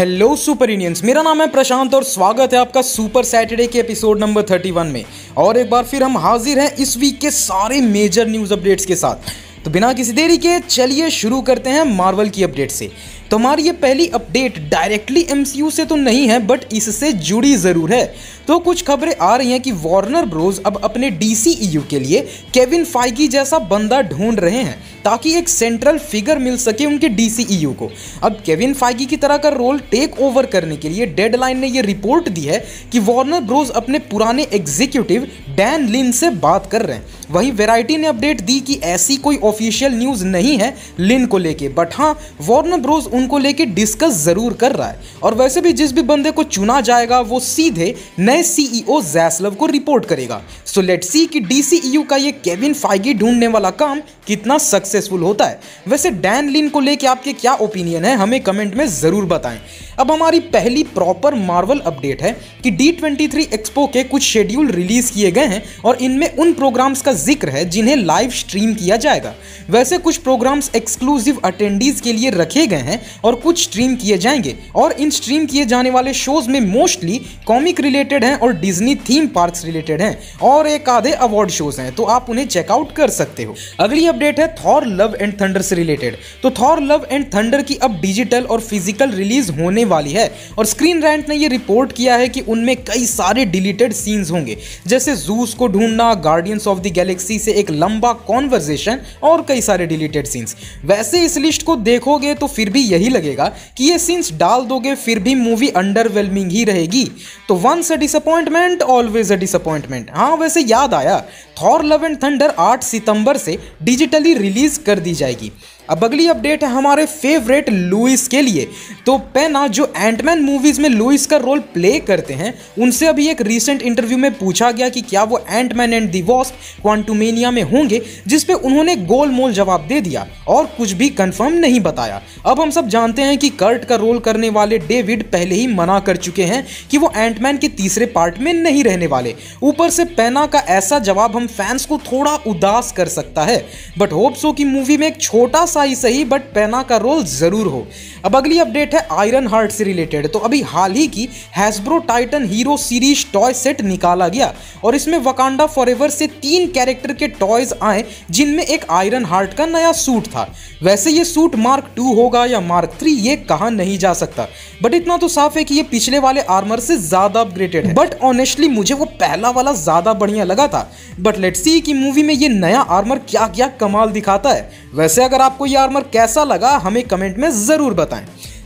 Hello super Indians, मेरा नाम है प्रशांत और स्वागत है आपका सुपर सैटरडे के एपिसोड नंबर 31 में। और एक बार फिर हम हाजिर हैं इस वीक के सारे मेजर न्यूज़ अपडेट्स के साथ। तो बिना किसी देरी के चलिए शुरू करते हैं मार्वल की अपडेट से। तो हमारी ये पहली अपडेट डायरेक्टली एमसीयू से तो नहीं है, बट इससे जुड़ी ज़रूर है। तो कुछ खबरें आ रही हैं कि वार्नर ब्रोज अब अपने DCEU के लिए केविन फाइगी जैसा बंदा ढूंढ रहे हैं ताकि एक सेंट्रल फिगर मिल सके उनके DCEU को। अब केविन फाइगी की तरह का रोल टेक ओवर करने के लिए डेडलाइन ने ये रिपोर्ट दी है कि वार्नर ब्रोज अपने पुराने एग्जीक्यूटिव डैन लिन से बात कर रहे हैं। वहीं वेरायटी ने अपडेट दी कि ऐसी कोई ऑफिशियल न्यूज़ नहीं है लिन को लेके, बट हाँ वार्नर ब्रोज उनको लेके डिस्कस ज़रूर कर रहा है। और वैसे भी जिस भी बंदे को चुना जाएगा वो सीधे नए CEO जैसलव को रिपोर्ट करेगा। सो लेट्स सी कि DCEU का ये केविन फाइगी ढूंढने वाला काम कितना सक्सेसफुल होता है। वैसे डैन लिन को लेके आपके क्या ओपिनियन है हमें कमेंट में ज़रूर बताएं। अब हमारी पहली प्रॉपर मार्वल अपडेट है कि D23 एक्सपो के कुछ शेड्यूल रिलीज़ किए गए हैं और इनमें उन प्रोग्राम्स का जिक्र है जिन्हें लाइव स्ट्रीम किया जाएगा। वैसे कुछ प्रोग्राम्स एक्सक्लूसिव अटेंडीज के लिए रखे गए हैं और कुछ स्ट्रीम किए जाएंगे। और इन स्ट्रीम किए जाने वाले शोज़ में मोस्टली कॉमिक रिलेटेड हैं और डिज्नी थीम पार्क्स रिलेटेड हैं और एक आधे अवार्ड शोज़ हैं, तो आप उन्हें चेकआउट कर सकते हो। अगली अपडेट है थॉर लव एंड थंडर से रिलेटेड। तो थॉर लव एंड थंडर की अब डिजिटल और फिजिकल रिलीज होने वाली है और स्क्रीन रैंट ने ये रिपोर्ट किया है कि उनमें कई सारे डिलीटेड सीन्स होंगे, जैसे ज़ूस को ढूंढना, गार्डियंस ऑफ द गैलेक्सी से एक लंबा कॉन्वर्जेशन और कई सारे डिलीटेड सीन्स। वैसे इस लिस्ट को देखोगे तो फिर भी यही लगेगा कि ये सीन्स डाल दोगे फिर भी मूवी अंडरवेलमिंग ही रहेगी। तो once a disappointment always a disappointment. हाँ वैसे याद आया, थॉर लव एंड थंडर 8 सितंबर से डिजिटली रिलीज कर दी जाएगी। अब अगली अपडेट है हमारे फेवरेट लुइस के लिए। तो पेना जो एंटमैन मूवीज़ में लुइस का रोल प्ले करते हैं, उनसे अभी एक रीसेंट इंटरव्यू में पूछा गया कि क्या वो Ant Man and the Wasp Quantumania में होंगे, जिस पे उन्होंने गोलमोल जवाब दे दिया और कुछ भी कंफर्म नहीं बताया। अब हम सब जानते हैं कि कर्ट का रोल करने वाले डेविड पहले ही मना कर चुके हैं कि वो एंटमैन के तीसरे पार्ट में नहीं रहने वाले। ऊपर से पेना का ऐसा जवाब हम फैंस को थोड़ा उदास कर सकता है, बट होप्स हो कि मूवी में एक छोटा सही बट पेना का रोल जरूर हो। अब अगली अपडेट है आयरन हार्ट से रिलेटेड। तो अभी हाल ही की Hasbro Titan hero series toy set निकाला गया और इसमें वकांडा फॉरएवर से 3 कैरेक्टर के टॉयज आए जिनमें एक आयरन हार्ट का नया सूट था। वैसे ये सूट मार्क 2 होगा या मार्क 3 ये कहा नहीं जा सकता, बट इतना तो साफ है कि ये पिछले वाले आर्मर से ज्यादा अपग्रेडेड है। बट ऑनेस्टली मुझे वो पहला वाला ज्यादा बढ़िया लगा था, बट लेट्स सी कि मूवी में ये नया आर्मर क्या क्या कमाल दिखाता है। वैसे अगर आपको ये आर्मर कैसा लगा हमें कमेंट में जरूर बताएं।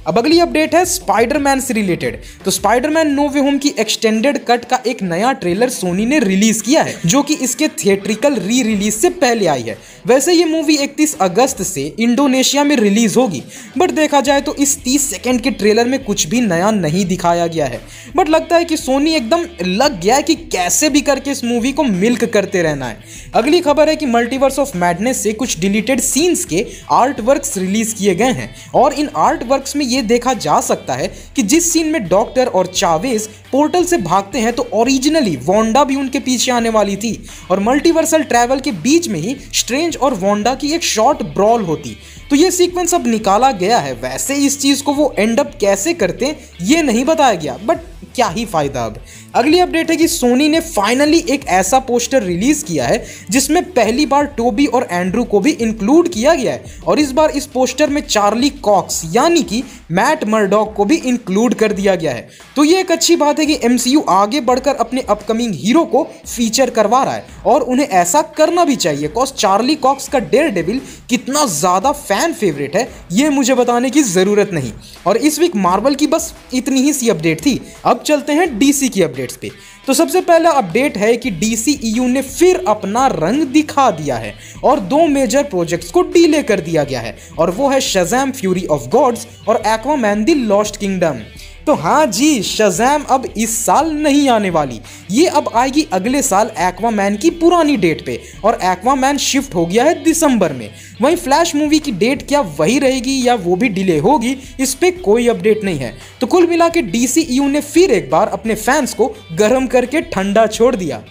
अब अगली अपडेट है स्पाइडरमैन से रिलेटेड। तो स्पाइडरमैन नो वे होम की एक्सटेंडेड कट का एक नया ट्रेलर सोनी ने रिलीज किया है, जो कि इसके थिएट्रिकल री रिलीज से पहले आई है। वैसे ये मूवी 31 अगस्त से इंडोनेशिया में रिलीज होगी, बट देखा जाए तो इस 30 सेकंड के ट्रेलर में कुछ भी नया नहीं दिखाया गया है। बट लगता है कि सोनी एकदम लग गया है कि कैसे भी करके इस मूवी को मिल्क करते रहना है। अगली खबर है कि मल्टीवर्स ऑफ मैडनेस से कुछ डिलीटेड सीन्स के आर्ट वर्क्स रिलीज किए गए हैं और इन आर्ट वर्क्स में ये देखा जा सकता है कि जिस सीन में डॉक्टर और चावेज पोर्टल से भागते हैं तो ओरिजिनली वांडा भी उनके पीछे आने वाली थी और मल्टीवर्सल ट्रैवल के बीच में ही स्ट्रेंज और वांडा की एक शॉर्ट ब्रॉल होती, तो ये सीक्वेंस अब निकाला गया है। वैसे इस चीज को वो एंड अप कैसे करते ये नहीं बताया गया, बट क्या ही फायदा। अब अगली अपडेट है कि सोनी ने फाइनली एक ऐसा पोस्टर रिलीज किया है जिसमें पहली बार टोबी और एंड्रू को भी इंक्लूड किया गया है और इस बार इस पोस्टर में चार्ली कॉक्स यानी कि मैट मैक्स को भी इंक्लूड कर दिया गया है। तो ये एक अच्छी बात है कि एमसीयू आगे बढ़कर अपने अपकमिंग हीरो को फीचर करवा रहा है और उन्हें ऐसा करना भी चाहिए, कॉज चार्ली कॉक्स का डेयरडेविल कितना ज़्यादा फैन फेवरेट है ये मुझे बताने की ज़रूरत नहीं। और इस वीक मार्वल की बस इतनी ही सी अपडेट थी। अब चलते हैं DC की अपडेट्स पे। तो सबसे पहला अपडेट है कि DCEU ने फिर अपना रंग दिखा दिया है और 2 मेजर प्रोजेक्ट्स को डिले कर दिया गया है और वो है शज़म फ्यूरी ऑफ गॉड्स और एक्वामैन द लॉस्ट किंगडम। तो हाँ जी, शज़म अब इस साल नहीं आने वाली, ये अब आएगी अगले साल एक्वामैन की पुरानी डेट पे और एक्वामैन शिफ्ट हो गया है दिसंबर में। वहीं फ्लैश मूवी की डेट क्या वही रहेगी या वो भी डिले होगी इस पे कोई अपडेट नहीं है। तो कुल मिला के DCEU ने फिर एक बार अपने फैंस को गर्म करके ठंडा छोड़ दिया।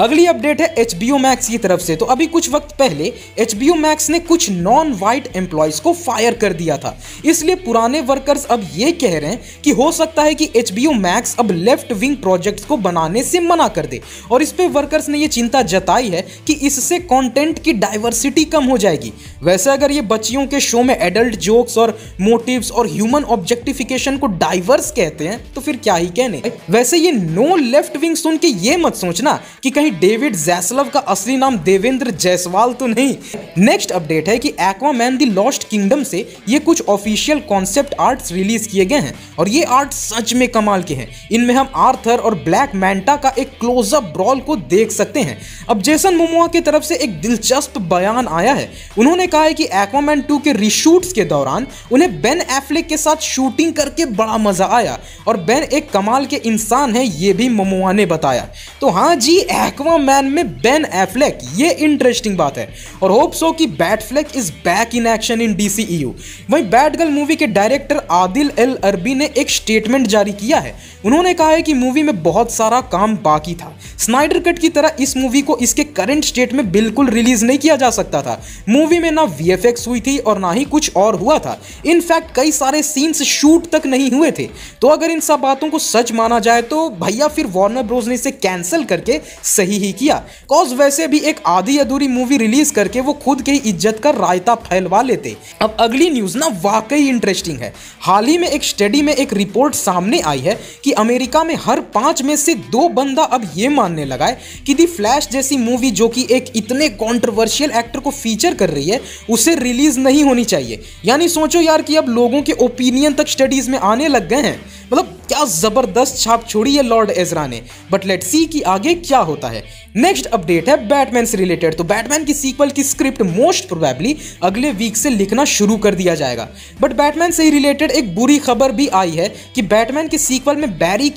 अगली अपडेट है एचबीओ मैक्स की तरफ से। तो अभी कुछ वक्त पहले एचबीओ मैक्स ने कुछ नॉन व्हाइट एम्प्लॉयज को फायर कर दिया था, इसलिए पुराने वर्कर्स अब ये कह रहे हैं कि हो सकता है कि एचबीओ मैक्स अब लेफ्ट विंग प्रोजेक्ट्स को बनाने से मना कर दे, और इस पे वर्कर्स ने ये चिंता जताई है कि इससे कंटेंट की डाइवर्सिटी कम हो जाएगी। वैसे अगर ये बच्चियों के शो में एडल्ट जोक्स और मोटिव्स और ह्यूमन ऑब्जेक्टिफिकेशन को डाइवर्स कहते हैं तो फिर क्या ही कहने। वैसे ये नो लेफ्ट विंग सुन के ये मत सोचना कि कहीं डेविड जैसलव का असली नाम देवेंद्र जयसवाल तो नहीं। नेक्स्ट अपडेट है कि एक्वामैन द लॉस्ट किंगडम से ये कुछ ऑफिशियल कॉन्सेप्ट आर्ट्स रिलीज किए गए हैं और ये आर्ट सच में कमाल के हैं। इनमें हम आर्थर और ब्लैक मैंटा का एक क्लोजअप ब्रॉल को देख सकते हैं। अब जेसन मोमोआ की तरफ से एक दिलचस्प बयान आया है। उन्होंने कहा है कि एक्वामैन 2 के रीशूट्स के दौरान उन्हें बेन एफ्लेक के साथ शूटिंग करके बड़ा मजा आया और बेन एक कमाल के इंसान है, ये भी मोमोआ ने बताया। तो हाँ जी, एक्वामैन में बेन एफ्लेक, ये इंटरेस्टिंग बात है। और होप्स हो कि Batfleck is back in action in DCEU। वहीं बैटगर्ल मूवी के डायरेक्टर आदिल एल अरबी ने एक स्टेटमेंट जारी किया है। उन्होंने कहा है कि मूवी में बहुत सारा काम बाकी था, स्नाइडर कट की तरह इस मूवी को इसके करंट स्टेट में बिल्कुल रिलीज नहीं किया जा सकता था। मूवी में ना VFX हुई थी और ना ही कुछ और हुआ था, इनफैक्ट कई सारे सीन्स शूट तक नहीं हुए थे। तो अगर इन सब बातों को सच माना जाए तो भैया फिर वार्नर ब्रोज ने इसे कैंसिल करके सही ही किया, कॉज वैसे भी एक आधी अधूरी मूवी रिलीज करके वो खुद की इज्जत का रायता फैलवा लेते। अब अगली न्यूज ना वाकई इंटरेस्टिंग है। हाल ही में एक स्टडी में एक रिपोर्ट सामने आई है कि अमेरिका में हर 5 में से 2 बंदा अब ये मानने लगा है कि दी फ्लैश जैसी मूवी जो कि एक इतने कंट्रोवर्शियल एक्टर को फीचर कर रही है उसे रिलीज नहीं होनी चाहिए। यानी सोचो यार कि अब लोगों के ओपिनियन तक स्टडीज में आने लग गए हैं। मतलब क्या जबरदस्त छाप छोड़ी है लॉर्ड एजरा ने, बट लेट्स सी कि आगे क्या होता है। नेक्स्ट अपडेट है बैटमैन से रिलेटेड। तो बैटमैन की सीक्वल की स्क्रिप्ट मोस्ट प्रोबेबली अगले वीक से लिखना शुरू कर दिया जाएगा। बट बैटमैन से ही रिलेटेड एक बुरी खबर भी आई है कि बैटमैन के सीक्वल में बैरी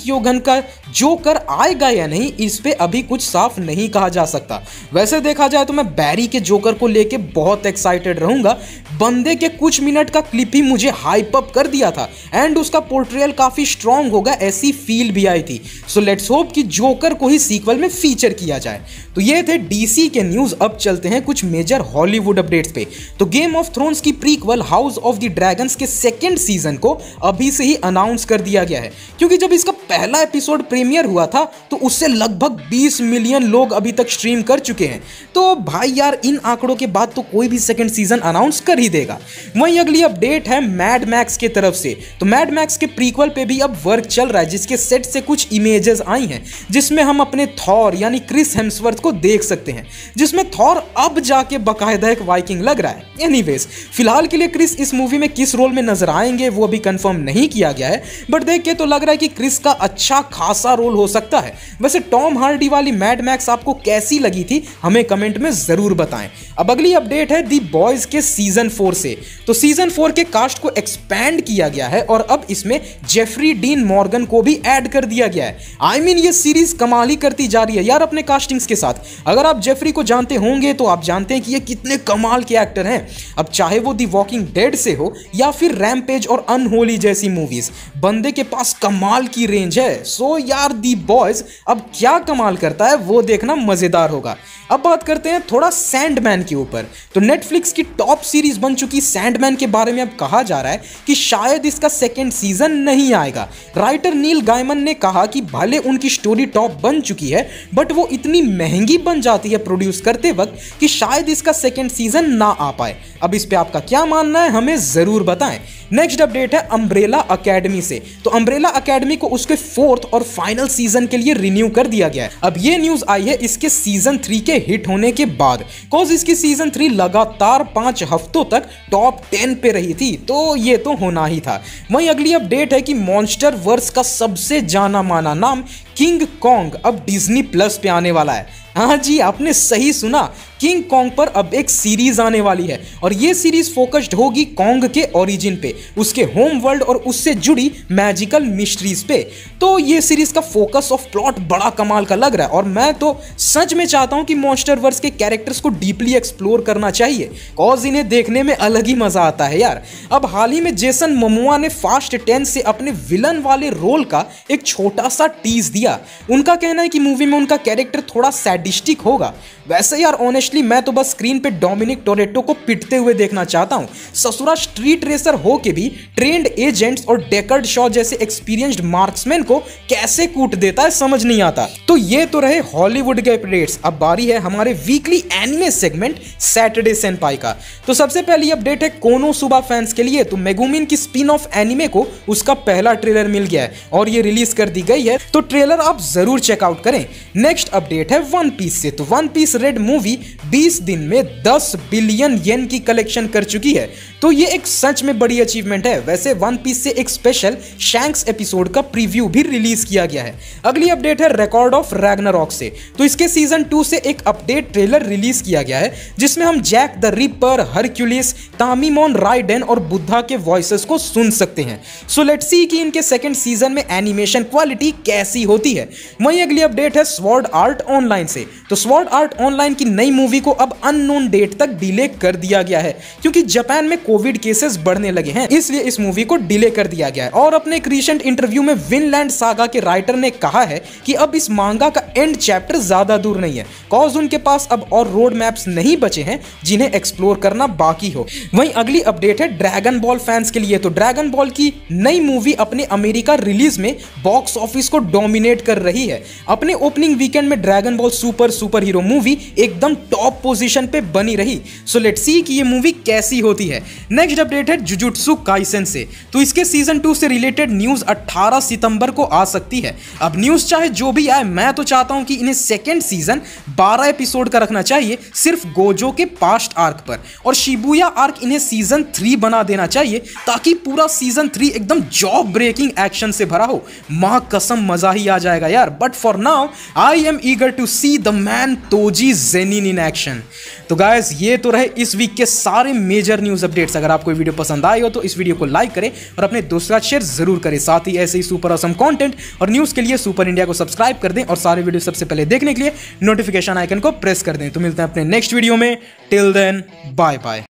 का जोकर आएगा या नहीं इस पे अभी कुछ साफ नहीं कहा जा सकता। वैसे देखा जाए तो मैं बैरी के जोकर को लेके बहुत एक्साइटेड रहूंगा। बंदे के कुछ मिनट का क्लिप ही मुझे हाइप अप कर दिया था एंड उसका पोर्ट्रेयल काफी स्ट्रॉन्ग होगा ऐसी फील भी आई थी। सो लेट्स होप कि जोकर को ही सीक्वल में फीचर किया जाए। तो ये थे DC के न्यूज। अब चलते हैं कुछ मेजर हॉलीवुड अपडेट्स पे। तो गेम ऑफ थ्रोन्स की prequel House of the Dragons के सेकंड सीजन को अभी से ही अनाउंस कर दिया गया है, क्योंकि जब इसका पहला एपिसोड प्रीमियर हुआ था तो उससे लगभग 20 मिलियन लोग अभी तक स्ट्रीम कर चुके हैं। तो भाई यार इन आंकड़ों के बाद तो कोई भी सेकंड सीजन अनाउंस कर ही देगा। वहीं अगली अपडेट है मैड मैक्स के तरफ से। तो मैड मैक्स के प्रीक्वल पे भी अब वर्क चल रहा है, जिसके सेट से कुछ इमेजेस आई हैं जिसमें हम अपने थॉर यानी क्रिस हेम्सवर्थ को देख सकते हैं, जिसमें थॉर अब जाके बाकायदा एक वाइकिंग लग रहा है। एनीवेज फिलहाल के लिए क्रिस इस मूवी में किस रोल में नजर आएंगे वो अभी कंफर्म नहीं किया गया है, बट देख के तो लग रहा है कि क्रिस का अच्छा खासा रोल हो सकता है। वैसे टॉम हार्डी वाली मैड मैक्स आपको कैसी लगी थी हमें कमेंट में जरूर बताएं। अब अगली अपडेट है दी बॉयज के सीजन 4 से। तो सीजन 4 के कास्ट को एक्सपैंड किया गया है और अब इसमें जेफरी डीन मॉर्गन को भी ऐड कर दिया गया है। ये सीरीज कमाल ही करती जा रही है यार अपने कास्टिंग्स के साथ। अगर आप जेफरी को जानते होंगे तो आप जानते हैं कि ये कितने कमाल के एक्टर हैं। अब चाहे वो दी वॉकिंग डेड से हो या फिर रैम्पेज और अनहोली जैसी मूवीज, बंदे के पास कमाल की रेंज है। सो यार दी बॉयज अब क्या कमाल करता है वो देखना मजेदार होगा। अब बात करते हैं थोड़ा सैंडमैन के ऊपर। तो नेटफ्लिक्स की टॉप सीरीज बन चुकी सैंडमैन के बारे में अब कहा जा रहा है कि शायद इसका सेकेंड सीजन नहीं आएगा। राइटर नील गाइमन ने कहा कि भले उनकी स्टोरी टॉप बन चुकी है बट वो इतनी महंगी बन जाती है प्रोड्यूस करते वक्त कि शायद इसका सेकेंड सीजन ना आ पाए। अब इस पे आपका क्या मानना है हमें जरूर बताएं। नेक्स्ट अपडेट है अम्ब्रेला अकेडमी से। तो अम्ब्रेला अकेडमी को उसके 4th और फाइनल सीजन के लिए रिन्यू कर दिया गया है। अब ये न्यूज आई है इसके सीजन 3 के हिट होने के बाद, कॉज इसकी सीजन 3 लगातार 5 हफ्तों तक टॉप 10 पे रही थी, तो ये तो होना ही था। वहीं अगली अपडेट है कि मॉन्स्टर वर्स का सबसे जाना माना नाम किंग कॉन्ग अब डिज्नी प्लस पे आने वाला है। हाँ जी, आपने सही सुना, किंग कॉन्ग पर अब एक सीरीज आने वाली है और ये सीरीज फोकस्ड होगी कॉन्ग के ओरिजिन पे, उसके होम वर्ल्ड और उससे जुड़ी मैजिकल मिस्ट्रीज पे। तो ये सीरीज का फोकस ऑफ प्लॉट बड़ा कमाल का लग रहा है और मैं तो सच में चाहता हूँ कि मॉन्स्टर वर्स के कैरेक्टर्स को डीपली एक्सप्लोर करना चाहिए, कॉज इन्हें देखने में अलग ही मजा आता है यार। अब हाल ही में जेसन मोमोआ ने Fast 10 से अपने विलन वाले रोल का एक छोटा सा टीज दिया। उनका कहना है कि मूवी में उनका कैरेक्टर थोड़ा सैडिस्टिक होगा। वैसे यार ऑनेस्टली मैं तो बस स्क्रीन पे डोमिनिक टोरेटो को पिटते हुए देखना चाहता हूँ। ससुरा स्ट्रीट रेसर हो के भी ट्रेंड एजेंट्स और डेकर्ड शॉ जैसे एक्सपीरियंस्ड मार्क्समैन को कैसे कूट देता है समझ नहीं आता। तो ये तो रहे हॉलीवुड के अपडेट्स, अब बारी है हमारे weekly anime segment Saturday Senpai का। तो सबसे पहली अपडेट है कोनोसुबा फैंस के लिए। तो मेगुमिन की स्पिन ऑफ एनिमे को उसका पहला ट्रेलर मिल गया है और ये रिलीज कर दी गई है, तो ट्रेलर आप जरूर चेकआउट करें। नेक्स्ट अपडेट है वन पीस से। तो वन पीस रेड मूवी 20 दिन में 10 बिलियन येन की कलेक्शन कर चुकी है, तो ये एक सच में बड़ी अचीवमेंट है। वैसे वन पीस से एक स्पेशल शैंक्स एपिसोड का प्रीव्यू भी रिलीज किया गया है। अगली अपडेट है रिकॉर्ड ऑफ रैग्नारॉक से। तो इसके सीजन 2 से एक अपडेट ट्रेलर रिलीज किया गया है जिसमें हम Jack the Ripper, Hercules, Tameemon Raiden और बुद्धा के वॉइसेस को सुन सकते हैं। सो लेट्स सी कि इनके सेकंड सीजन में एनिमेशन क्वालिटी कैसी होती है। वहीं अगली अपडेट है स्वॉर्ड आर्ट ऑनलाइन से। तो स्वॉर्ड आर्ट ऑनलाइन की नई मूवी को अब अननोन डेट तक डिले कर दिया गया है क्योंकि जापान में कोविड केसेस बढ़ने लगे हैं, इसलिए इस मूवी को डिले कर दिया गया है। और अपने एक रीसेंट इंटरव्यू में विनलैंड सागा के राइटर ने कहा है कि अब इस मांगा का एंड चैप्टर ज्यादा दूर नहीं है, कॉज उनके पास अब और रोड मैप्स नहीं बचे हैं जिन्हें एक्सप्लोर करना बाकी हो। वहीं अगली अपडेट है ड्रैगन बॉल फैंस के लिए। तो ड्रैगन बॉल की नई मूवी अपने अमेरिका रिलीज में बॉक्स ऑफिस को डोमिनेट कर रही है। अपने ओपनिंग वीकेंड में Dragon Ball Super Hero movie एकदम टॉप पोजीशन पे बनी रही। सो लेट्स सी कि ये मूवी कैसी होती है। नेक्स्ट अपडेट है जुजुत्सु काइसेन से। तो इसके सीजन 2 से रिलेटेड न्यूज 18 सितंबर को आ सकती है। अब न्यूज चाहे जो भी आए, मैं तो चाहता हूं कि इन्हें सेकंड सीजन 12 एपिसोड का रखना चाहिए सिर्फ गोजो के पास्ट आर्क पर, और शिबुया आर्क इन्हें सीजन 3 बना देना चाहिए ताकि पूरा सीजन 3 एकदम जॉब ब्रेकिंग एक्शन से भरा हो। मां कसम मजा ही आ जाएगा यार। But for now I am eager to see the man Toji Zenin in action. तो गाइस ये तो रहे इस वीक के सारे मेजर न्यूज अपडेट्स। अगर आपको ये वीडियो पसंद आई हो तो इस वीडियो को लाइक करें और अपने दोस्तों शेयर जरूर करें। साथ ही ऐसे ही सुपर ऑसम कंटेंट और न्यूज के लिए सुपर इंडिया को सब्सक्राइब कर दें और सारे वीडियो सबसे पहले देखने के लिए नोटिफिकेशन आइकन को प्रेस कर दें। तो मिलते हैं अपने नेक्स्ट वीडियो में, टिल देन बाय बाय।